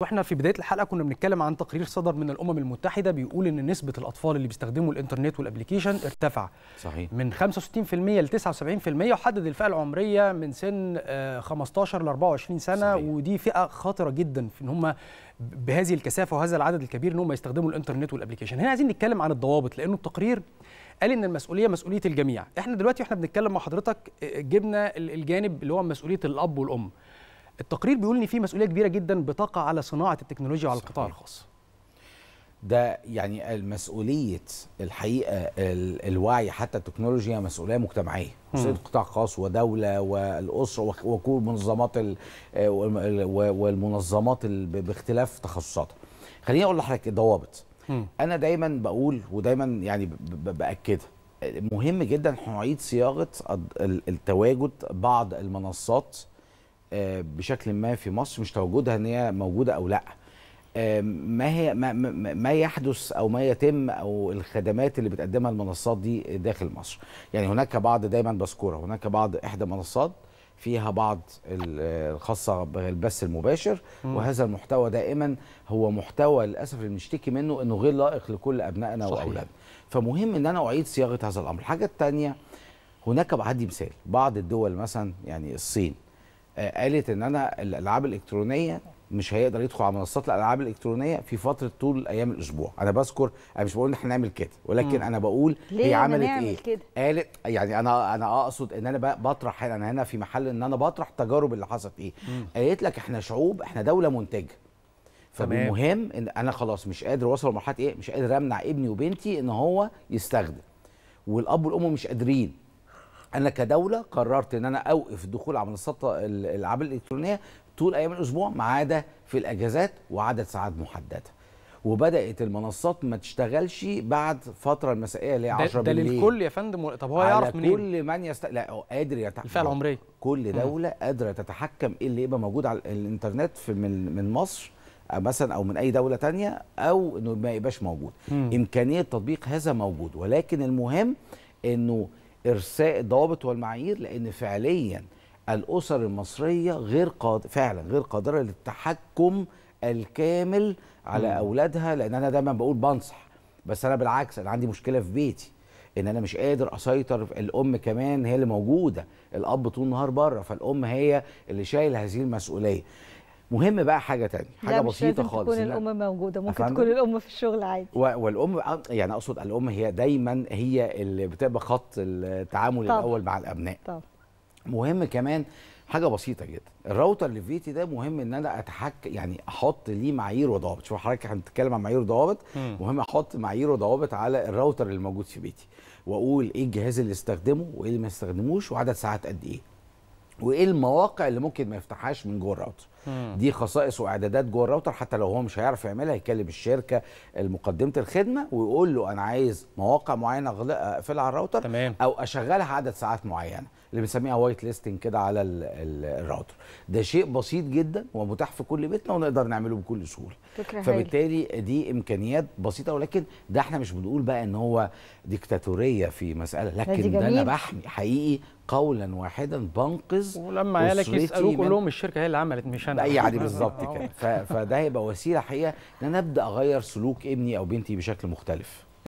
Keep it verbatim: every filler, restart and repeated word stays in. واحنا في بدايه الحلقه كنا بنتكلم عن تقرير صدر من الامم المتحده بيقول ان نسبه الاطفال اللي بيستخدموا الانترنت والابلكيشن ارتفع صحيح من خمسة وستين بالمئة ل تسعة وسبعين بالمئة، وحدد الفئه العمريه من سن خمستاشر ل أربعة وعشرين سنه صحيح. ودي فئه خطره جدا في ان هم بهذه الكثافه وهذا العدد الكبير ان هم يستخدموا الانترنت والابلكيشن. هنا عايزين نتكلم عن الضوابط، لانه التقرير قال ان المسؤوليه مسؤوليه الجميع. احنا دلوقتي واحنا بنتكلم مع حضرتك جبنا الجانب اللي هو مسؤوليه الاب والام. التقرير بيقول ان في مسؤوليه كبيره جدا بتقع على صناعه التكنولوجيا وعلى القطاع الخاص. ده يعني المسؤوليه الحقيقه الوعي حتى التكنولوجيا مسؤوليه مجتمعيه، مسؤوليه قطاع خاص ودوله والاسره وكل منظمات والمنظمات باختلاف تخصصاتها. خليني اقول لحضرتك الضوابط. انا دايما بقول ودايما يعني باكدها، مهم جدا نعيد صياغه التواجد بعض المنصات بشكل ما في مصر، مش تواجدها ان هي موجوده او لا، ما هي ما, ما يحدث او ما يتم او الخدمات اللي بتقدمها المنصات دي داخل مصر. يعني هناك بعض دايما بذكرها، هناك بعض احدى المنصات فيها بعض الخاصه بالبث المباشر، وهذا المحتوى دائما هو محتوى للاسف اللي بنشتكي منه انه غير لائق لكل ابنائنا واولادنا، فمهم ان انا اعيد صياغه هذا الامر. الحاجه الثانيه، هناك بعدي مثال بعض الدول مثلا يعني الصين قالت ان انا الالعاب الالكترونيه مش هيقدر يدخل على منصات الالعاب الالكترونيه في فتره طول ايام الاسبوع. انا بذكر، انا مش بقول ان احنا نعمل كده، ولكن مم. انا بقول هي عملت ايه كده؟ قالت يعني انا انا اقصد ان انا بطرح، انا هنا في محل ان انا بطرح التجارب اللي حصلت ايه. مم. قالت لك احنا شعوب، احنا دوله منتجه، فالمهم ان انا خلاص مش قادر اوصل لمرحله ايه، مش قادر امنع ابني وبنتي ان هو يستخدم، والاب والام مش قادرين. أنا كدولة قررت إن أنا أوقف دخول على منصات الألعاب الإلكترونية طول أيام الأسبوع ما عدا في الأجازات وعدد ساعات محددة. وبدأت المنصات ما تشتغلش بعد فترة المسائية اللي هي عشرة بالليل. ده للكل يا فندم؟ طب هو يعرف منين؟ كل من يست لا قادر يتحكم. الفئة العمرية. كل دولة قادرة تتحكم إيه اللي يبقى موجود على الإنترنت في من من مصر مثلا او من اي دوله تانية، او إنه ما يبقاش موجود. م. إمكانية تطبيق هذا موجود، ولكن المهم إنه إرساء الضوابط والمعايير، لأن فعليا الأسر المصرية غير قادرة فعلا غير قادرة للتحكم الكامل على مم. أولادها. لأن أنا دايما بقول بنصح، بس أنا بالعكس أنا عندي مشكلة في بيتي إن أنا مش قادر أسيطر. الأم كمان هي اللي موجودة، الأب طول النهار بره، فالأم هي اللي شايلة هذه المسؤولية. مهم بقى حاجه ثانيه، حاجه بسيطه خالص، ممكن تكون الام موجوده، ممكن تكون الام في الشغل عادي، والام يعني اقصد الام هي دايما هي اللي بتبقى خط التعامل طبعا. الاول مع الابناء طبعا. مهم كمان حاجه بسيطه جدا، الراوتر اللي في بيتي ده مهم ان انا اتحكم، يعني احط ليه معايير وضوابط. شوف حضرتك احنا بنتكلم عن معايير وضوابط، مهم احط معايير وضوابط على الراوتر اللي موجود في بيتي، واقول ايه الجهاز اللي استخدمه وايه اللي ما استخدموش، وعدد ساعات قد ايه، وايه المواقع اللي ممكن ما يفتحهاش من جوه الراوتر. دي خصائص واعدادات جوه الراوتر، حتى لو هو مش هيعرف يعملها يكلم الشركه المقدمه الخدمه ويقول له انا عايز مواقع معينه اقفلها على الراوتر تمام. او اشغلها عدد ساعات معينه، اللي بنسميها وايت ليستنج كده على الراوتر. ده شيء بسيط جدا ومتاح في كل بيتنا ونقدر نعمله بكل سهوله، فبالتالي دي امكانيات بسيطه. ولكن ده احنا مش بنقول بقى ان هو ديكتاتوريه في مساله، لكن ده انا بحمي حقيقي قولا واحدا بنقذ. ولما عيالك يسالوه قول لهم الشركه هي اللي عملت مش انا. يعني بالظبط كده، فده هيبقى وسيله حقيقه ان انا ابدا اغير سلوك ابني او بنتي بشكل مختلف.